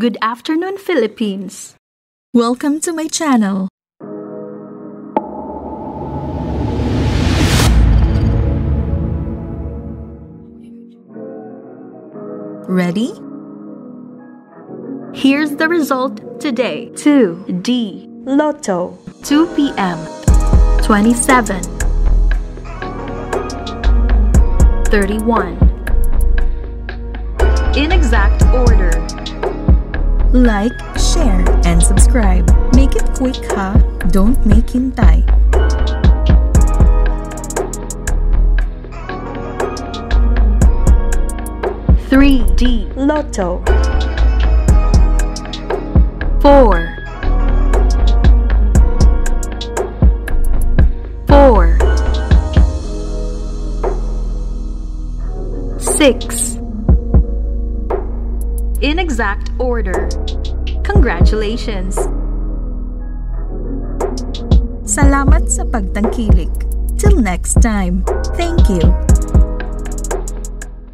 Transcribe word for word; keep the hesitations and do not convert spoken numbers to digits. Good afternoon, Philippines! Welcome to my channel! Ready? Here's the result today. two D Lotto. two p m twenty-seven thirty-one in exact order. Like, share, and subscribe. Make it quick, ha? Don't make hintay. three D Lotto. Four. Four. Six. In exact order. Congratulations! Salamat sa pagtangkilik. Till next time. Thank you.